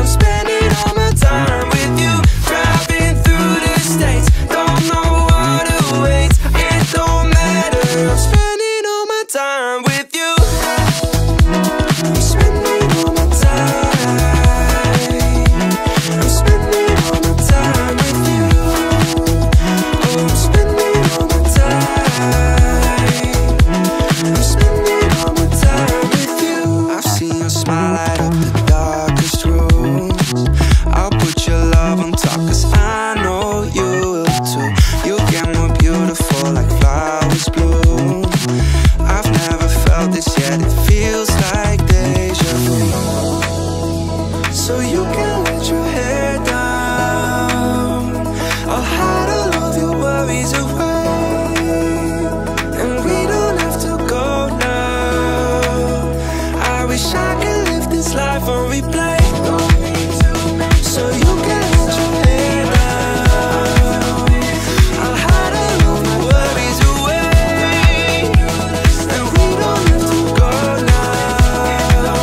I'm spending all my time with you. Driving through the states, don't know what awaits. It don't matter, I'm spending all my time with you. I'm spending all my time. I'm spending all my time with you. Oh, I'm spending all my time. I'm spending all my time with you. I've seen your smile light up the darkest rooms. I'll put your love on top, cause I know you will too. You get more beautiful like flowers bloom. I've never felt this yet, it feels like deja vu. So you can let your hair down, I'll hide all of your worries away, and we don't have to go now. I wish I could live this life on replay. So you can let your hair down, I'll hide all of my worries away, and we don't have to go now.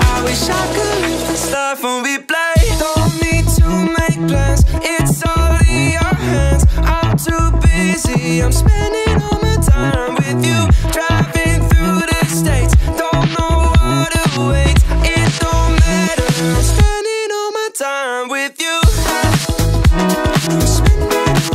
I wish I could live this life on replay. Don't need to make plans, it's all in your hands. I'm too busy, I'm spending all my time with you. Driving through the states, don't know what awaits. It don't matter, I'm spending all my time with you. I'm spending all my time. I'm spending all my time with you. I'm spending all my time. I'm spending all my time with you.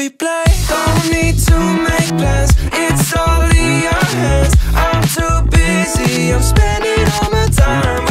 replay. Don't need to make plans, it's all in your hands. I'm too busy, I'm spending all my time.